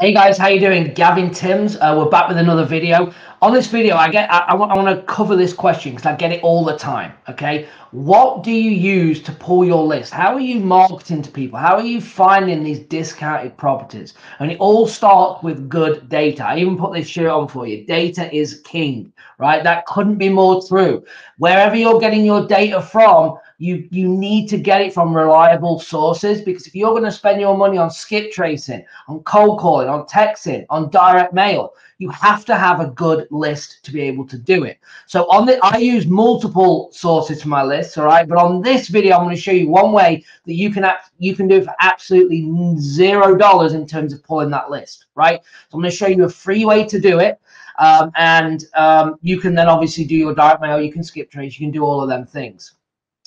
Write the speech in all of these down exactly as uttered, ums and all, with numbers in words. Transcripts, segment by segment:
Hey guys, how you doing? Gavin Timms. Uh, we're back with another video. On this video, I get I, I want I want to cover this question because I get it all the time. Okay, what do you use to pull your list? How are you marketing to people? How are you finding these discounted properties? And it all starts with good data. I even put this shirt on for you. Data is king, right? That couldn't be more true. Wherever you're getting your data from, You, you need to get it from reliable sources, because if you're going to spend your money on skip tracing, on cold calling, on texting, on direct mail, you have to have a good list to be able to do it. So on the, I use multiple sources for my lists, all right? But on this video, I'm going to show you one way that you can, you can do it for absolutely zero dollars in terms of pulling that list, right? So I'm going to show you a free way to do it. Um, and um, you can then obviously do your direct mail, you can skip trace, you can do all of them things.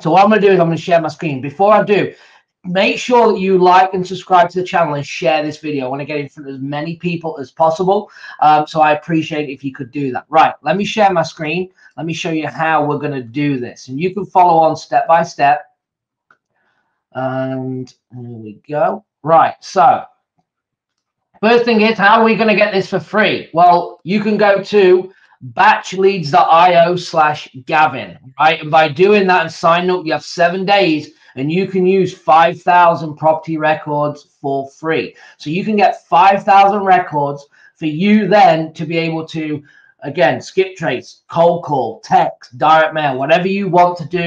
So what I'm going to do is I'm going to share my screen. Before I do, make sure that you like and subscribe to the channel and share this video. I want to get in front of as many people as possible. Um, so I appreciate if you could do that. Right, let me share my screen. Let me show you how we're going to do this. And you can follow on step by step. And there we go. Right, so first thing is, how are we going to get this for free? Well, you can go to batch leads dot i o slash Gavin, right? And by doing that and signing up, you have seven days and you can use five thousand property records for free. So you can get five thousand records for you then to be able to, again, skip trace, cold call, text, direct mail, whatever you want to do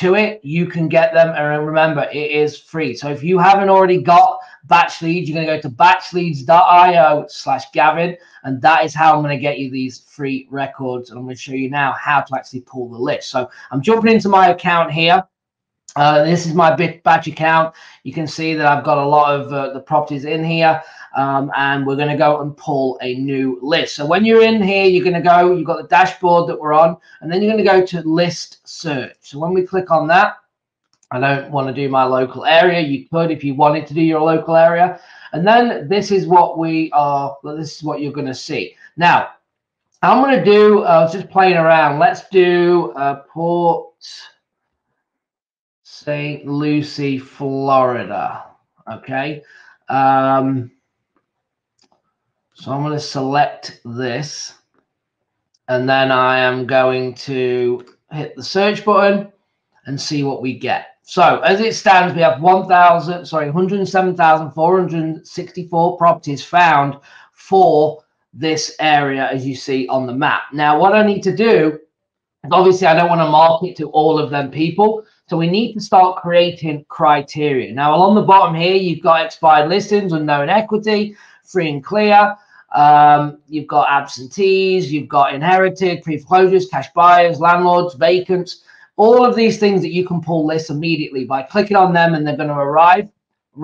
to it, you can get them. And remember, it is free. So if you haven't already got BatchLeads, you're going to go to batch leads dot i o slash Gavin, and that is how I'm going to get you these free records. And I'm going to show you now how to actually pull the list. So I'm jumping into my account here. Uh, this is my BatchLeads account. You can see that I've got a lot of uh, the properties in here, um, and we're going to go and pull a new list. So when you're in here, you're going to go, you've got the dashboard that we're on, and then you're going to go to list search. So when we click on that, I don't want to do my local area. You could if you wanted to do your local area. And then this is what we are, well, this is what you're going to see. Now, I'm going to do, I uh, was just playing around. Let's do uh, Port Saint Lucie, Florida. Okay. Um, so I'm going to select this. And then I am going to hit the search button and see what we get. So as it stands, we have one thousand, sorry, one hundred seven thousand four hundred sixty-four properties found for this area, as you see on the map. Now, what I need to do, obviously, I don't want to market to all of them people, so we need to start creating criteria. Now, along the bottom here, you've got expired listings, unknown equity, free and clear. Um, you've got absentees, you've got inherited, pre-foreclosures, cash buyers, landlords, vacants. All of these things that you can pull lists immediately by clicking on them, and they're going to arrive.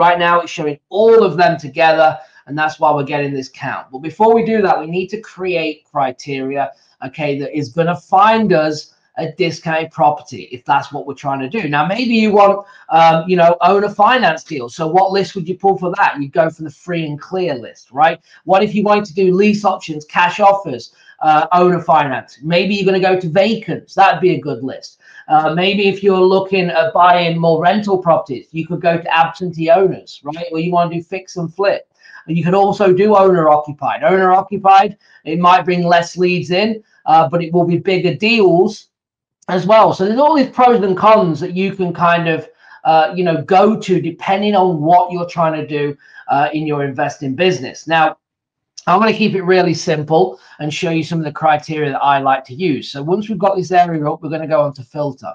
Right now, it's showing all of them together, and that's why we're getting this count. But before we do that, we need to create criteria, okay, that is going to find us a discounted property, if that's what we're trying to do. Now, maybe you want, um, you know, owner finance deals. So what list would you pull for that? You'd go for the free and clear list, right? What if you wanted to do lease options, cash offers, uh, owner finance? Maybe you're going to go to vacants. That'd be a good list. Uh, maybe if you're looking at buying more rental properties, you could go to absentee owners, right? Or you want to do fix and flip. And you could also do owner-occupied. Owner-occupied, it might bring less leads in, uh, but it will be bigger deals as well. So there's all these pros and cons that you can kind of, uh, you know, go to depending on what you're trying to do uh, in your investing business. Now, I'm going to keep it really simple and show you some of the criteria that I like to use. So once we've got this area up, we're going to go on to filter.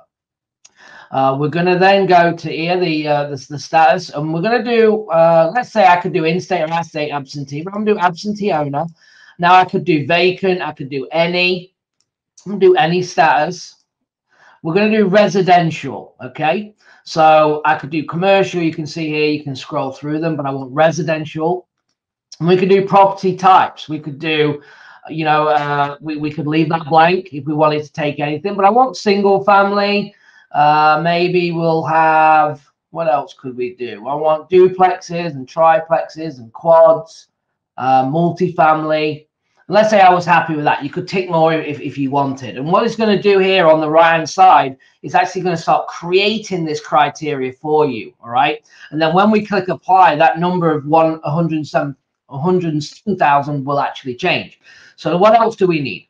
Uh, we're going to then go to here, the, uh, the, the status, and we're going to do, uh, let's say I could do in-state or out-state absentee, but I'm going to do absentee owner. Now I could do vacant, I could do any, I'm going to do any status. We're going to do residential, okay? So I could do commercial, you can see here, you can scroll through them, but I want residential. And we could do property types. We could do, you know, uh, we, we could leave that blank if we wanted to take anything. But I want single family. Uh, maybe we'll have, what else could we do? I want duplexes and triplexes and quads, uh, multifamily. And let's say I was happy with that. You could tick more if, if you wanted. And what it's going to do here on the right-hand side is actually going to start creating this criteria for you, all right? And then when we click apply, that number of one, 107, one hundred seven thousand will actually change. So what else do we need?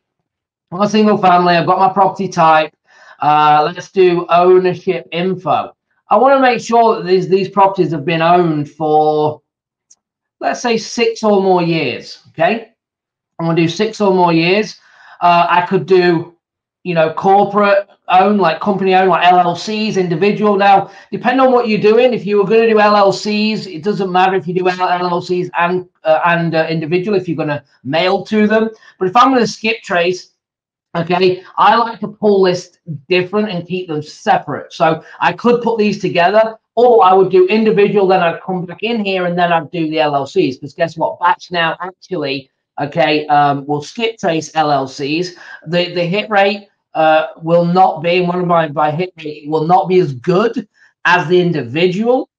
I'm a single family. I've got my property type. Uh, let's do ownership info. I want to make sure that these, these properties have been owned for, let's say, six or more years. Okay. I'm going to do six or more years. Uh, I could do, you know, corporate owned, like company owned, like L L Cs, individual. Now, depending on what you're doing, if you were going to do L L Cs, it doesn't matter if you do L L Cs and, uh, and uh, individual, if you're going to mail to them. But if I'm going to skip trace, okay, I like to pull this different and keep them separate. So I could put these together, or I would do individual, then I'd come back in here, and then I'd do the L L Cs. Because guess what? Batch now actually, okay, um, will skip trace L L Cs. The, the hit rate uh, will not be, one of my by hit rate, will not be as good as the individual.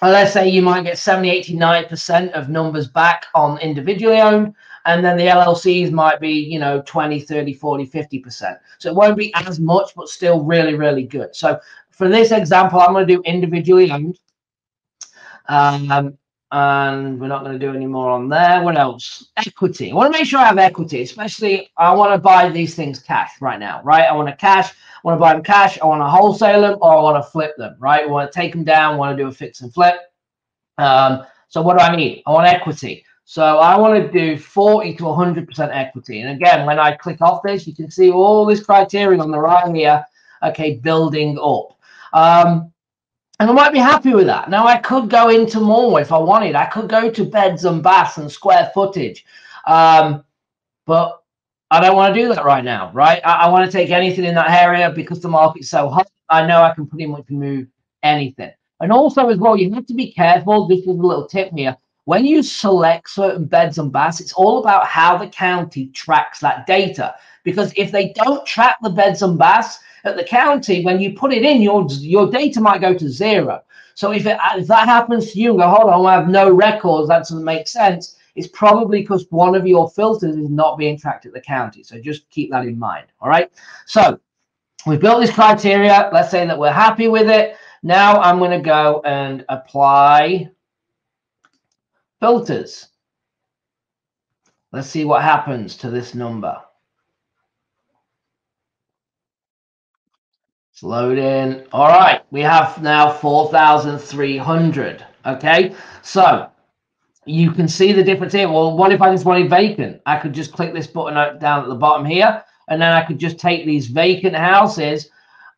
And let's say you might get seventy, eighty, ninety percent of numbers back on individually owned, and then the L L Cs might be, you know, twenty, thirty, forty, fifty percent. So it won't be as much, but still really, really good. So for this example, I'm going to do individually owned. Um, and we're not going to do any more on there. What else? Equity. I want to make sure I have equity, especially I want to buy these things cash right now, right? I want to cash. I want to buy them cash. I want to wholesale them, or I want to flip them, right? I want to take them down. I want to do a fix and flip. Um, so what do I need? I want equity. So I want to do forty to one hundred percent equity. And again, when I click off this, you can see all this criteria on the right here, okay, building up. Um, And I might be happy with that. Now, I could go into more if I wanted. I could go to beds and baths and square footage. Um, but I don't want to do that right now, right? I, I want to take anything in that area because the market's so hot. I know I can pretty much move anything. And also as well, you have to be careful. This is a little tip here. When you select certain beds and baths, it's all about how the county tracks that data. Because if they don't track the beds and baths at the county, when you put it in, your your data might go to zero. So if, it, if that happens to you and go, hold on, I have no records, that doesn't make sense, it's probably because one of your filters is not being tracked at the county. So just keep that in mind, all right? So we've built this criteria. Let's say that we're happy with it. Now I'm going to go and apply filters. Let's see what happens to this number. Loading. All right, we have now four thousand three hundred. Okay, so you can see the difference here. Well, what if I just wanted vacant? I could just click this button down at the bottom here, and then I could just take these vacant houses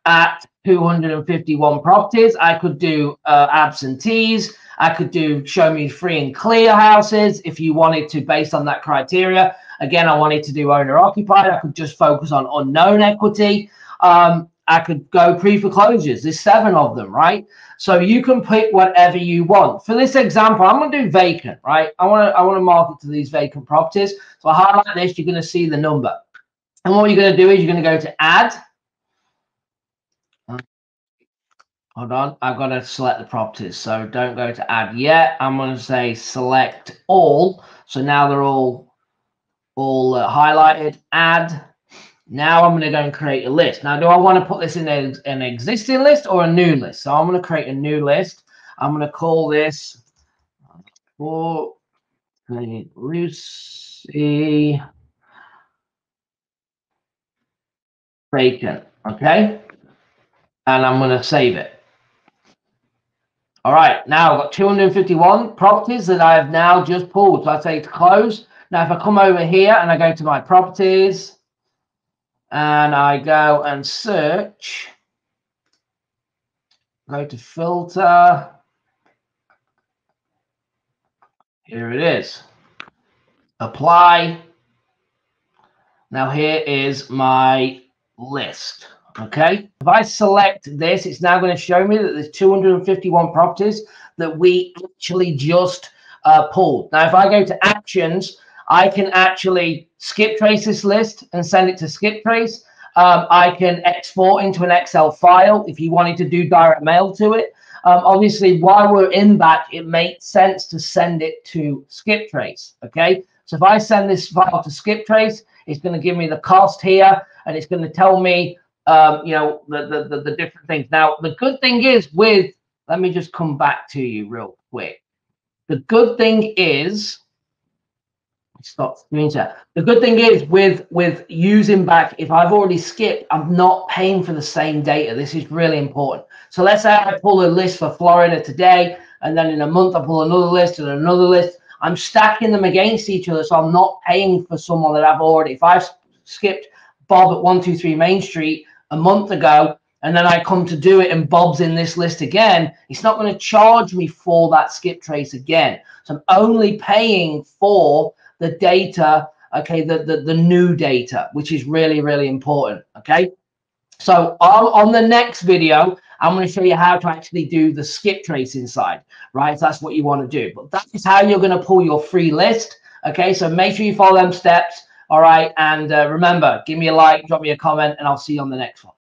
at two hundred fifty-one properties. I could do uh, absentees. I could do show me free and clear houses if you wanted to, based on that criteria. Again, I wanted to do owner occupied. I could just focus on unknown equity. Um, I could go pre-foreclosures. There's seven of them, right? So you can pick whatever you want. For this example, I'm going to do vacant, right? I want to I want to market to these vacant properties. So I highlight this. You're going to see the number. And what you're going to do is you're going to go to add. Hold on. I've got to select the properties. So don't go to add yet. I'm going to say select all. So now they're all, all uh, highlighted. Add. Now I'm going to go and create a list. Now, do I want to put this in a, an existing list or a new list? So I'm going to create a new list. I'm going to call this Port Saint Lucie vacant. Okay. And I'm going to save it. All right. Now I've got two hundred fifty-one properties that I have now just pulled. So I say to close. Now, if I come over here and I go to my properties, and I go and search, go to filter. Here it is. Apply. Now here is my list. Okay. If I select this, it's now going to show me that there's two hundred fifty-one properties that we actually just uh, pulled. Now, if I go to actions, I can actually skip trace this list and send it to skip trace. Um, I can export into an Excel file if you wanted to do direct mail to it. Um, obviously, while we're in batch, it makes sense to send it to skip trace. Okay. So if I send this file to skip trace, it's going to give me the cost here, and it's going to tell me, um, you know, the, the, the, the different things. Now, the good thing is with, let me just come back to you real quick. The good thing is, stop screenshot. The good thing is with with using back, if I've already skipped, I'm not paying for the same data. This is really important. So let's say I pull a list for Florida today, and then in a month I pull another list and another list. I'm stacking them against each other, so I'm not paying for someone that I've already. If I've skipped Bob at one two three Main Street a month ago, and then I come to do it and Bob's in this list again, it's not going to charge me for that skip trace again. So I'm only paying for the data, okay, the, the, the new data, which is really, really important, okay? So I'll, on the next video, I'm going to show you how to actually do the skip trace inside, right? So that's what you want to do. But that is how you're going to pull your free list, okay? So make sure you follow them steps, all right? And uh, remember, give me a like, drop me a comment, and I'll see you on the next one.